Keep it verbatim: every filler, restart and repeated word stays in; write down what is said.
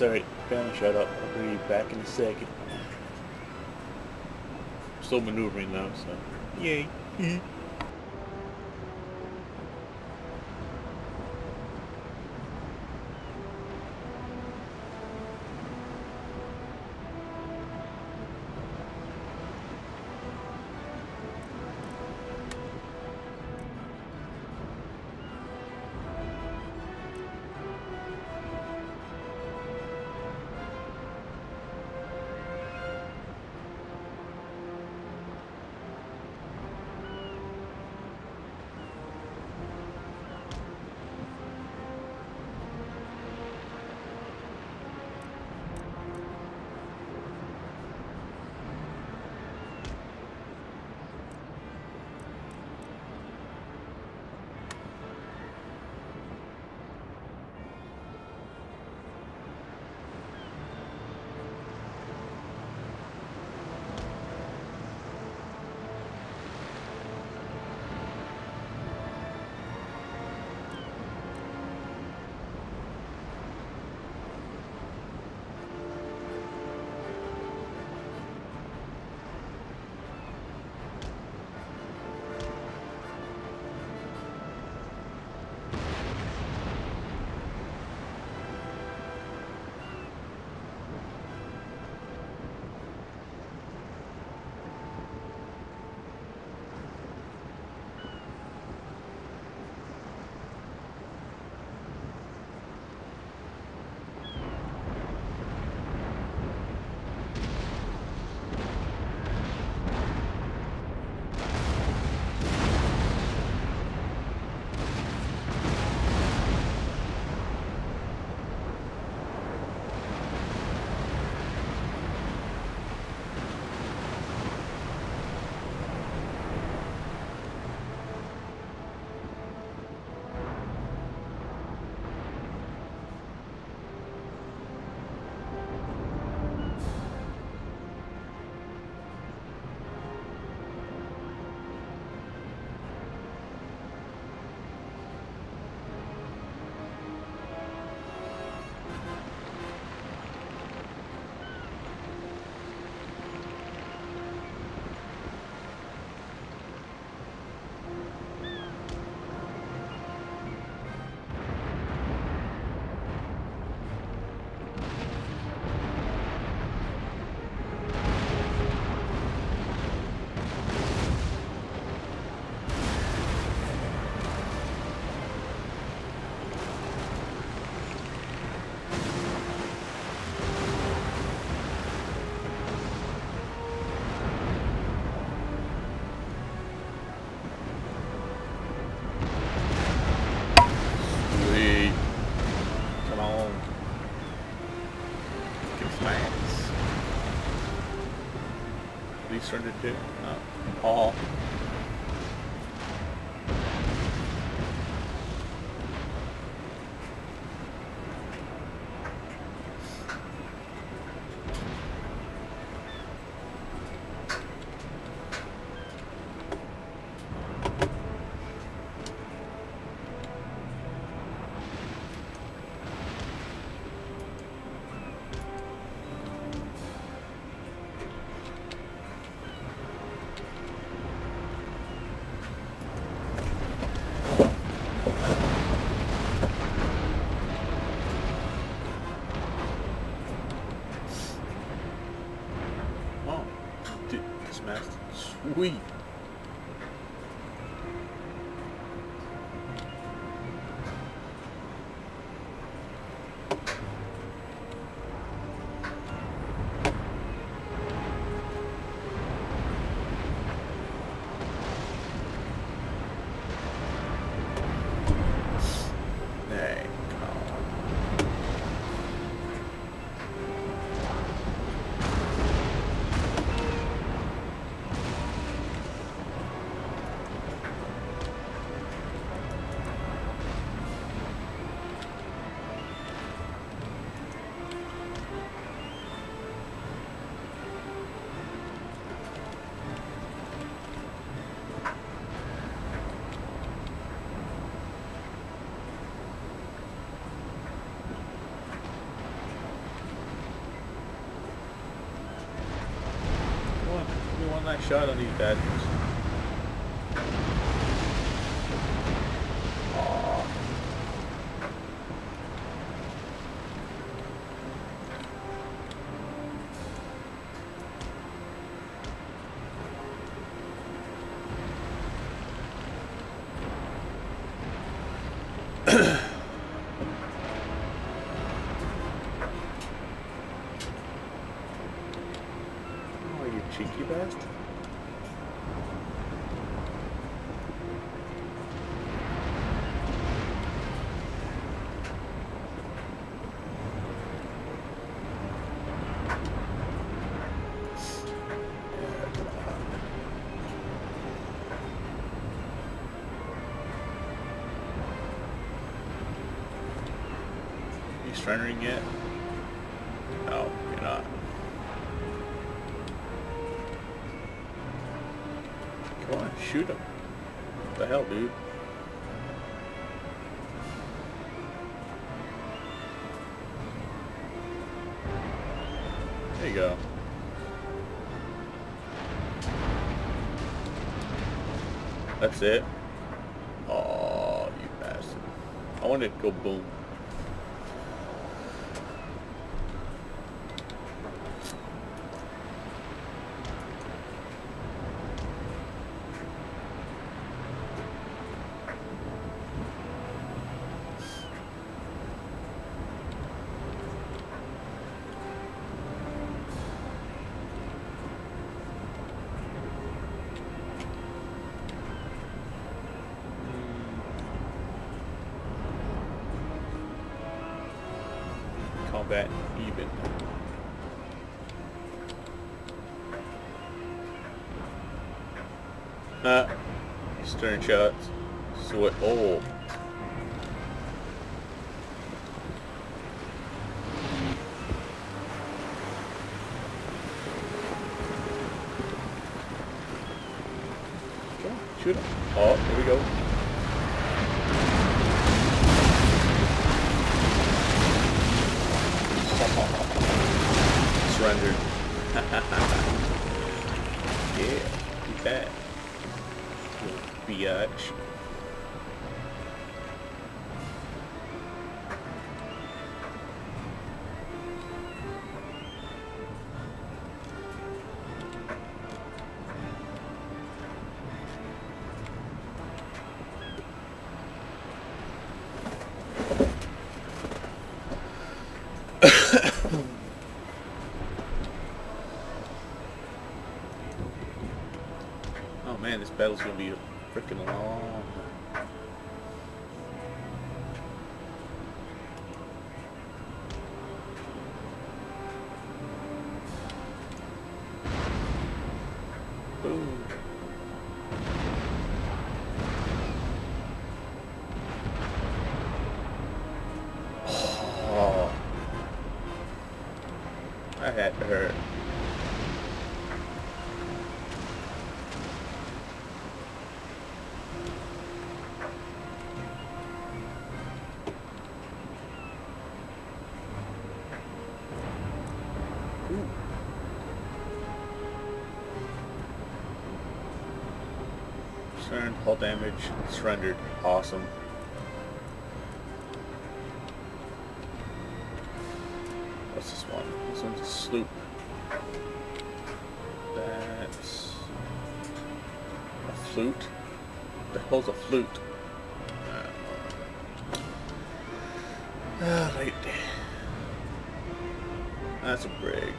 Sorry, family shut up. I'll be back in a second. I'm still maneuvering now, so yay. Surrendered to? No. All. Sweet. back shot on these bad ones. Rendering it? No, you're not. Come on, shoot him. What the hell, dude? There you go. That's it. Oh, you bastard. I wanted to go boom. That even. Ah, stern shots. So it oh. Okay, shoot him. Oh, here we go. Surrendered. Yeah, keep that. Little biatch. Man, this battle's gonna be a freaking long. Boom. Oh, I had to hurt. Hull damage, surrendered. Awesome. What's this one? This one's a sloop. That's a flute. What the hell's a flute? Ah, late. That's a brig.